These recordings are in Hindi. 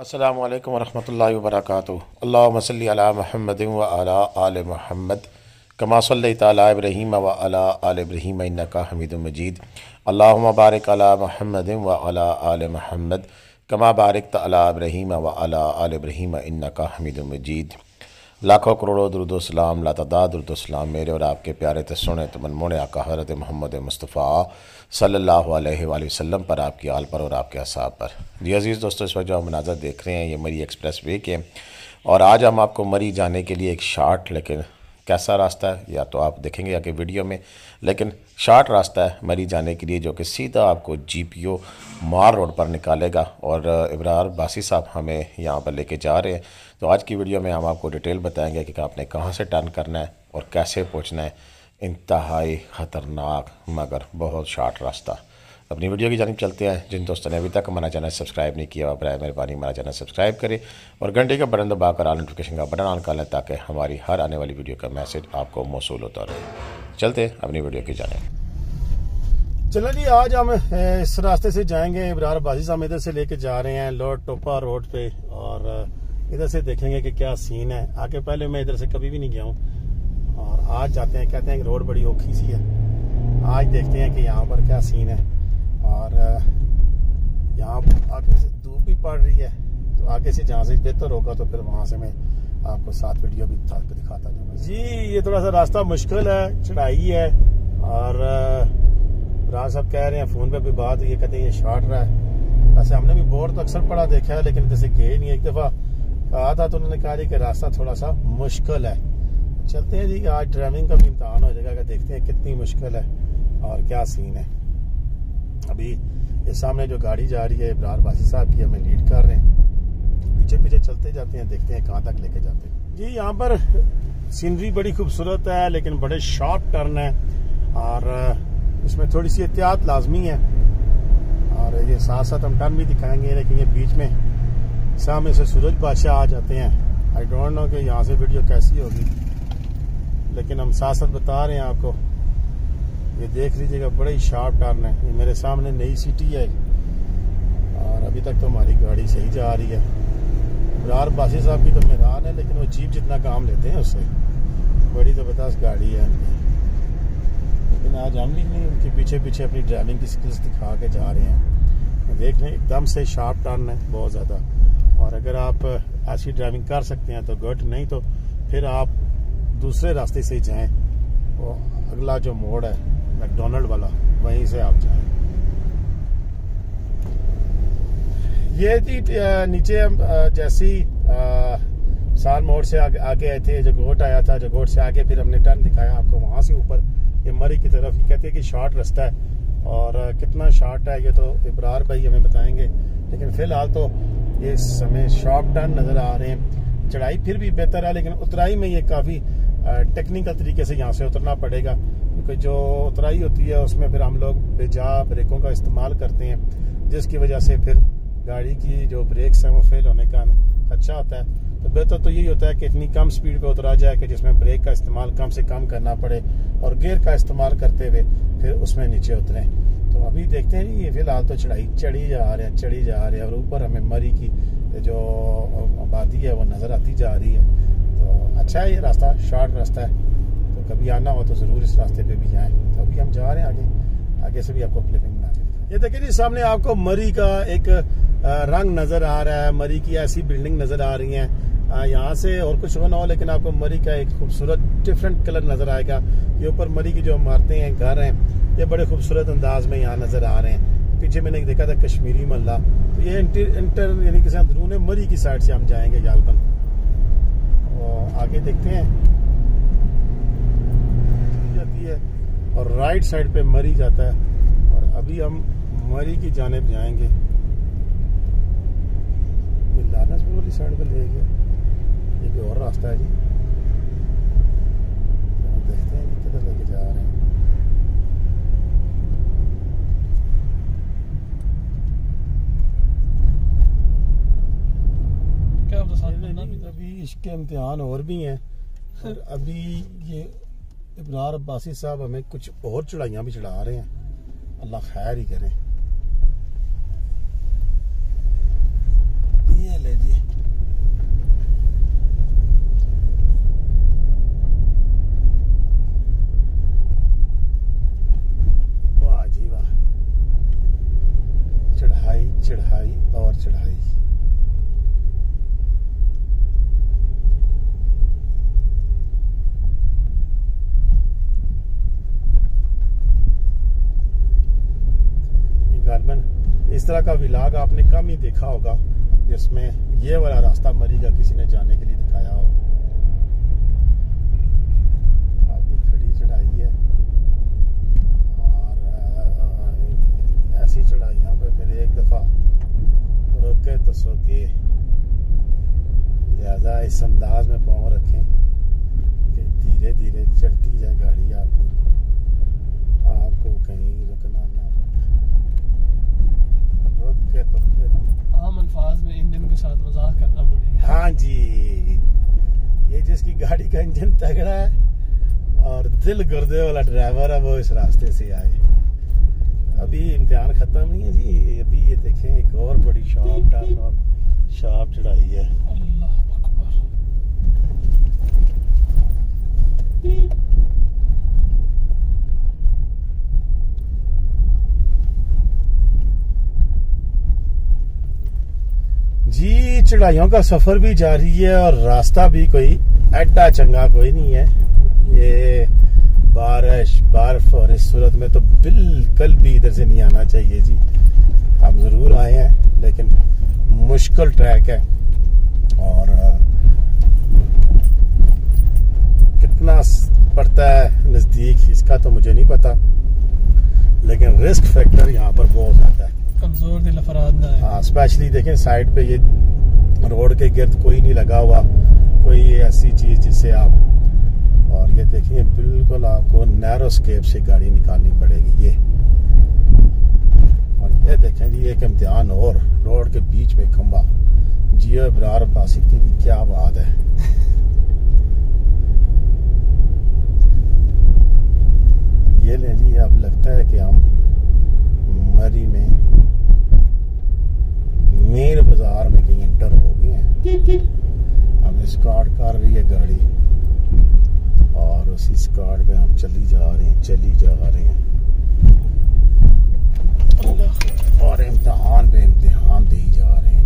अस्सलामु अलैकुम वरहमतुल्लाहि वबरकातुहु। अल्लाहुम्मा सल्लि अला मुहम्मद व अला आले मुहम्मद कमा सल्लैत अला इब्राहीम व अला आले इब्राहीम इन्नका हमीदुम मजीद। अल्लाहुम्मा बारिक अला मुहम्मद व अला आले मुहम्मद कमा बारिकत अला इब्राहीम व अला आले इब्राहीम इन्नका हमीदुम मजीद। लाखों करोड़ों दुरूद व सलाम लातादाद दुरूद व सलाम मेरे और आपके प्यारे तस्सोने तमनमोने आका हज़रत मुहम्मद मुस्तफ़ा सल्लल्लाहु अलैहि वसल्लम पर, आपकी आल पर और आपके असहाब पर। जी अज़ीज़ दोस्तों, इस वक्त जो हम मनाज़र देख रहे हैं ये मरी एक्सप्रेस वे के, और आज हम आपको मरी जाने के लिए एक शार्ट लेकिन कैसा रास्ता है या तो आप देखेंगे या कि वीडियो में, लेकिन शार्ट रास्ता है मरी जाने के लिए जो कि सीधा आपको GPO मार रोड पर निकालेगा। और इबरार बासी साहब हमें यहाँ पर लेके जा रहे हैं, तो आज की वीडियो में हम आपको डिटेल बताएंगे कि आपने कहाँ से टर्न करना है और कैसे पहुँचना है। इंतहाई ख़तरनाक मगर बहुत शार्ट रास्ता। अपनी वीडियो की जानिब चलते हैं। जिन दोस्तों ने अभी तक हमारा चैनल सब्सक्राइब नहीं किया बराए मेहरबानी हमारा चैनल सब्सक्राइब करें और घंटे का बटन दबाकर ऑल नोटिफिकेशन का बटन ऑन कर लें ताकि हमारी हर आने वाली वीडियो का मैसेज आपको मौसूल होता रहे। चलते हैं अपनी वीडियो की जानिब। चलो जी, आज हम इस रास्ते से जाएंगे। इब्रार बासी साहब इधर से लेके जा रहे हैं लोड टोपा रोड पे, और इधर से देखेंगे कि क्या सीन है आगे। पहले मैं इधर से कभी भी नहीं गया हूँ और आज जाते हैं। कहते हैं कि रोड बड़ी औखी सी है, आज देखते हैं कि यहाँ पर क्या सीन है। और यहाँ आगे से धूप भी पड़ रही है, तो आगे से जहाँ से बेहतर होगा तो फिर वहाँ से मैं आपको साथ वीडियो भी दिखाता जाऊँगा। जी ये थोड़ा सा रास्ता मुश्किल है, चढ़ाई है, और राज साहब कह रहे हैं फ़ोन पे भी बात, ये कहते हैं ये शार्ट रहा है। वैसे हमने भी बोर्ड तो अक्सर पड़ा देखा है, लेकिन जैसे गए नहीं। एक दफ़ा कहा था तो उन्होंने कहा कि रास्ता थोड़ा सा मुश्किल है। चलते हैं जी, आज ड्राइविंग का भी इम्तहान हो जाएगा, देखते हैं कितनी मुश्किल है और क्या सीन है। अभी इस सामने जो गाड़ी जा रही है इब्रार बासी साहब की, हमें लीड कर रहे हैं, पीछे पीछे चलते जाते हैं, देखते हैं कहाँ तक लेके जाते हैं। जी यहाँ पर सीनरी बड़ी खूबसूरत है, लेकिन बड़े शार्प टर्न है और इसमें थोड़ी सी एहतियात लाजमी है। और ये साथ साथ हम टर्न भी दिखाएंगे, लेकिन ये बीच में सामने से सूरज बादशाह आ जाते हैं। आई डोंट नो कि यहाँ से वीडियो कैसी होगी, लेकिन हम साथ साथ बता रहे हैं आपको। ये देख लीजिएगा, बड़े ही शार्प टर्न है। ये मेरे सामने नई सिटी है और अभी तक तो हमारी गाड़ी सही जा रही है। इब्रार बासी साहब की तो मैदान है, लेकिन वो जीप जितना काम लेते हैं उससे बड़ी ज़बरदस्त गाड़ी है उनकी। लेकिन आज हम भी नहीं उनके पीछे पीछे अपनी ड्राइविंग की स्किल्स दिखा के जा रहे हैं। देख रहे हैं एकदम से शार्प टर्न है बहुत ज़्यादा, और अगर आप ऐसी ड्राइविंग कर सकते हैं तो गुड, नहीं तो फिर आप दूसरे रास्ते से जाएँ। वो अगला जो मोड़ है मैकडोनल्ड वाला, वहीं से आप जाएं। ये थी नीचे हम जैसी साल मोड़ से आगे आए थे, जगोट आया था, जगोट से आगे फिर हमने टर्न दिखाया आपको, वहाँ से ऊपर ये मरी की तरफ। ये कहते हैं कि शार्ट रास्ता है, और कितना शार्ट है ये तो इब्रार भाई हमें बताएंगे, लेकिन फिलहाल तो ये हमें शार्प टर्न नज़र आ रहे हैं। चढ़ाई फिर भी बेहतर है, लेकिन उतराई में ये काफ़ी टेक्निकल तरीके से यहाँ से उतरना पड़ेगा, क्योंकि जो उतराई होती है उसमें फिर हम लोग बेजा ब्रेकों का इस्तेमाल करते हैं, जिसकी वजह से फिर गाड़ी की जो ब्रेक्स हैं वो फेल होने का अच्छा होता है। तो बेहतर तो यही होता है कि इतनी कम स्पीड पे उतरा जाए कि जिसमें ब्रेक का इस्तेमाल कम से कम करना पड़े और गियर का इस्तेमाल करते हुए फिर उसमें नीचे उतरें। तो अभी देखते हैं ये फिलहाल तो चढ़ाई चढ़ी जा रहे हैं और ऊपर हमें मरी की जो आबादी है वो नज़र आती जा रही है। तो अच्छा है ये रास्ता, शॉर्ट रास्ता है, तो कभी आना हो तो ज़रूर इस रास्ते पे भी जाएं। तो अभी हम जा रहे हैं आगे, आगे से भी आपको क्लिपिंग बना के। ये देखिए जी, सामने आपको मरी का एक रंग नज़र आ रहा है, मरी की ऐसी बिल्डिंग नज़र आ रही है। यहाँ से और कुछ होना हो, लेकिन आपको मरी का एक खूबसूरत डिफरेंट कलर नज़र आएगा। ये ऊपर मरी की जो इमारतें हैं, घर हैं, ये बड़े खूबसूरत अंदाज में यहाँ नज़र आ रहे हैं। पीछे मैंने देखा था कश्मीरी मल्ला, तो ये इंटर यानी कि अंदरून मरी की साइड से हम जाएँगे यालकन। आगे देखते हैं जाती है और राइट साइड पे मरी जाता है, और अभी हम मरी की जानिब जाएंगे। ये लानस वाली साइड पे ले गया, ये कोई और रास्ता है जी, देखते हैं किधर लेके जा रहे हैं। अभी इसके इम्तिहान और भी हैं, और अभी ये इब्रार बासी साहब हमें कुछ और चढ़ाइयाँ भी चढ़ा रहे हैं। अल्लाह खैर ही करे। ये ले जी। वाह जी वाह, चढ़ाई चढ़ाई और चढ़ाई। इस तरह का व्लॉग आपने कम ही देखा होगा जिसमें ये वाला रास्ता मरी का किसी ने जाने के लिए दिखाया हो। आप ये खड़ी चढ़ाई है और ऐसी चढ़ाइयों पे फिर एक दफ़ा रुके तो सोके, लिहाजा इस अंदाज में पाँव रखें कि धीरे धीरे चढ़ती जाए गाड़ी, आपको कहीं रुकना ना। हाँ जी, ये जिसकी गाड़ी का इंजन तगड़ा है और दिल गुर्दे वाला ड्राइवर है वो इस रास्ते से आए। अभी इम्तिहान खत्म नहीं है जी, अभी ये देखें एक और बड़ी शार्प टर्न और शार्प चढ़ाई है। अल्लाह अकबर। जी चढ़ाइयों का सफर भी जारी है और रास्ता भी कोई एड्डा चंगा कोई नहीं है। ये बारिश बर्फ और इस सूरत में तो बिल्कुल भी इधर से नहीं आना चाहिए जी। हम जरूर आए हैं लेकिन मुश्किल ट्रैक है और कितना पड़ता है नजदीक इसका तो मुझे नहीं पता, लेकिन रिस्क फैक्टर यहाँ पर बहुत ज्यादा है। कमजोर दिल अफराद ना है। हाँ, स्पेशली देखें साइड पे ये रोड के गिर्द कोई नहीं लगा हुआ, कोई ऐसी चीज जिससे आप, और ये देखिए बिल्कुल आपको नैरो स्केप से गाड़ी निकालनी पड़ेगी। ये और ये देखें जी एक इम्तिहान और, रोड के बीच में खंबा। जियो इब्रार बासी तेरी क्या बात है। ये ले जी, अब लगता है कि हम मरी में मेन बाजार में कहीं एंटर हो गए हैं। हम स्कॉट कर रही है गाड़ी और उसी स्कॉट में हम चली जा रहे हैं और इम्तिहान पे इम्तिहान दे जा रहे हैं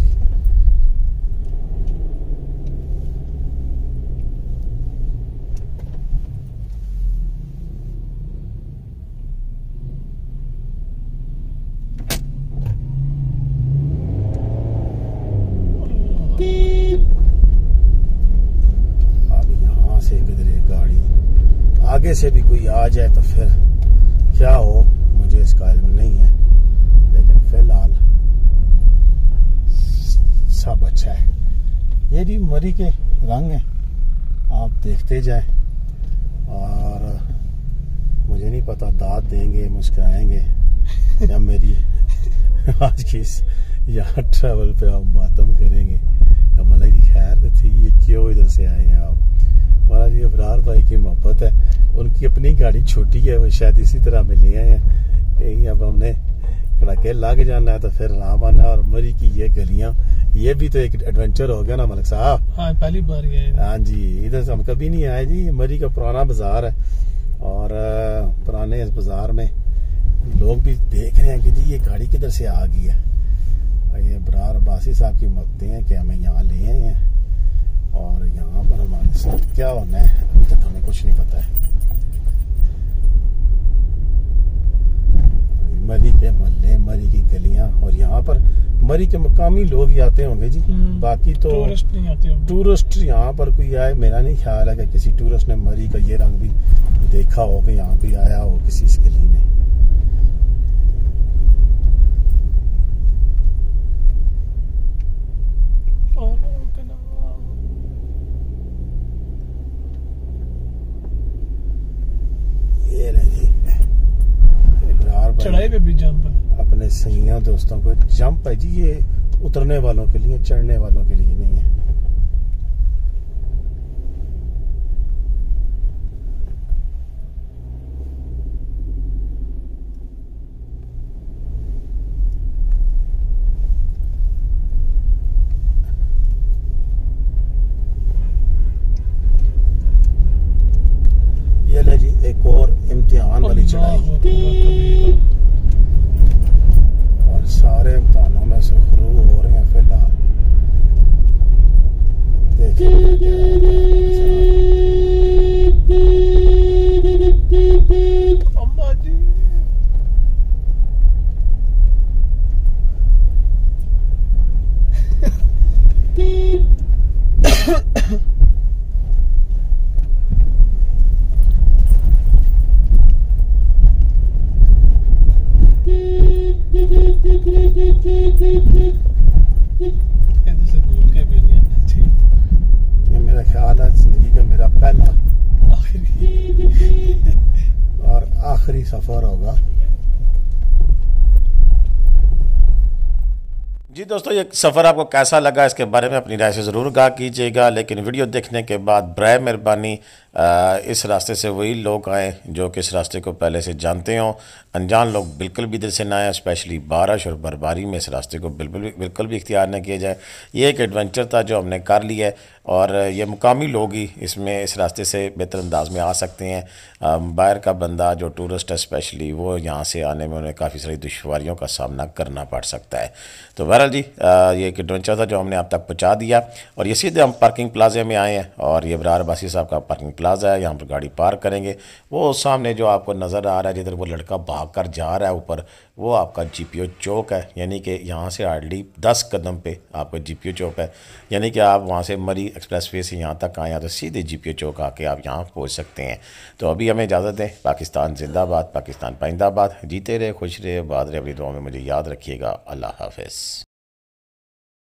से भी कोई आ जाए तो फिर क्या हो मुझे इसका इल्म नहीं है, लेकिन फिलहाल सब अच्छा है। ये जी मरी के रंग हैं, आप देखते जाए और मुझे नहीं पता दाद देंगे मुस्कुराएंगे या मेरी आज की इस यहाँ ट्रैवल पे आप मातम करेंगे। मतलब कि खैर थी, ये क्यों इधर से आए हैं आप। हमारा जी इब्रार भाई की मोहब्बत है, उनकी अपनी गाड़ी छोटी है, वो शायद इसी तरह में ले आए हैं कहीं। अब हमने कड़ाके लग जाना है तो फिर राम आना। और मरी की ये गलियां, ये भी तो एक एडवेंचर हो गया ना मलिक साहब। हाँ, पहली बार गए। हाँ जी, इधर से हम कभी नहीं आए जी। मरी का पुराना बाजार है और पुराने इस बाजार में लोग भी देख रहे हैं कि जी ये गाड़ी किधर से आ गई है। ये इब्रार बासी साहब की मकते हैं कि हमें यहाँ ले आए हैं और यहाँ पर हमारे साथ क्या होना है अभी तक हमें कुछ नहीं पता है। मरी के महल्ले, मरी की गलियां, और यहाँ पर मरी के मकामी लोग ही आते होंगे जी, बाकी तो टूरिस्ट नहीं आते होंगे। टूरिस्ट यहाँ पर कोई आए, मेरा नहीं ख्याल है कि किसी टूरिस्ट ने मरी का ये रंग भी देखा हो कि यहाँ भी आया हो किसी इस गली में। चढ़ाई पे भी जंप है। अपने सैया दोस्तों को जंप है जी, ये उतरने वालों के लिए, चढ़ने वालों के लिए नहीं है। चढ़ाई और सारे इम्तहानों में से शुरू हो रहे हैं फिलहाल। देखिए अम्मा जी ये मेरा ख्याल है जिंदगी का मेरा पहला और आखिरी सफर होगा। जी दोस्तों, ये सफ़र आपको कैसा लगा इसके बारे में अपनी राय से ज़रूर आगाह कीजिएगा, लेकिन वीडियो देखने के बाद बराए मेहरबानी इस रास्ते से वही लोग आएँ जो कि इस रास्ते को पहले से जानते हों। अनजान लोग बिल्कुल भी इधर से ना आएँ, स्पेशली बारिश और बर्फबारी में इस रास्ते को बिल्कुल भी इख्तियार न किया जाए। ये एक एडवेंचर था जो हमने कर लिया है और ये मुकामी लोग ही इसमें इस रास्ते से बेहतर अंदाज में आ सकते हैं। बाहर का बंदा जो टूरिस्ट है स्पेशली, वो यहाँ से आने में उन्हें काफ़ी सारी दुश्वारियों का सामना करना पड़ सकता है। तो बहरहाल जी ये एक एडवेंचर था जो हमने आप तक पहुँचा दिया और ये सीधे हम पार्किंग प्लाजे में आए हैं और ये इब्रार बासी साहब का पार्किंग प्लाजा है। यहाँ पर गाड़ी पार्क करेंगे, वो सामने जो आपको नज़र आ रहा है जिधर वो लड़का भाग कर जा रहा है ऊपर, वो आपका GPO चौक है। यानी कि यहाँ से हार्डली 10 कदम पे आपका GPO चौक है। यानी कि आप वहाँ से मरी एक्सप्रेसवे से यहाँ तक आए तो सीधे GPO चौक आके आप यहाँ पहुँच सकते हैं। तो अभी हमें इजाज़त दें। पाकिस्तान जिंदाबाद, पाकिस्तान पाइंदाबाद। जीते रहे, खुश रहे, बाद रहे। अपनी दुआ में मुझे याद रखिएगा। अल्लाह हाफिज़।